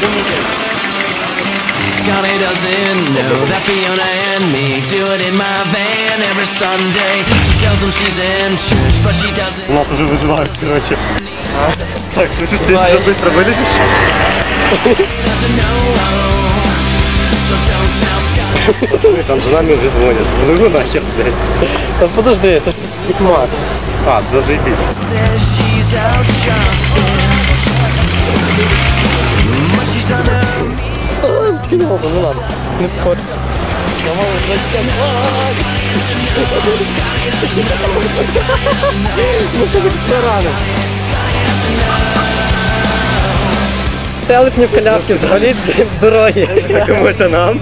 Scotty doesn't know that Fiona and me do it in my van every Sunday. She tells him she's in church, but she doesn't. У нас уже вызывают, короче. Так, ну что, ты быстро вылезешь? Там за нами уже звонят. Ну его нахер, блядь. Да подожди, это пикмат. А, зажибись. Целых мне в коляске завалить в дороге. А кому это нам?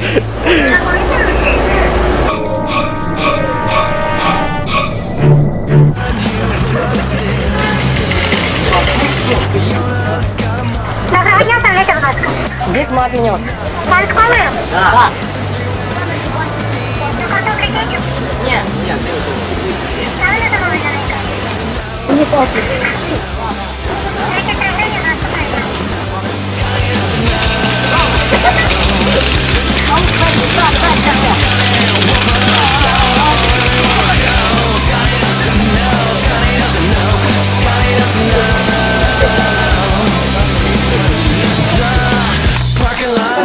Доброго дня, оставляйте вкладку. Здесь мат меню. Мат полы? Да. Только добрый день? Нет, нет. Давай на домой, Жанайка. Не похуй. Давайте отражение на автомобиле.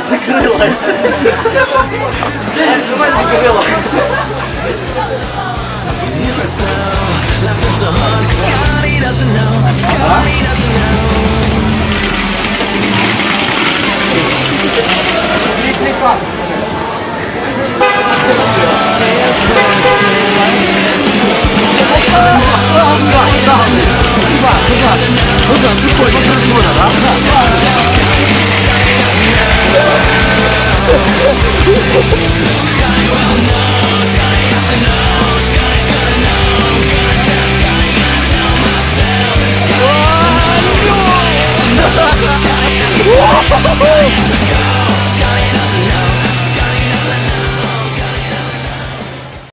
Закрылась. Жена закрыла. Whoa!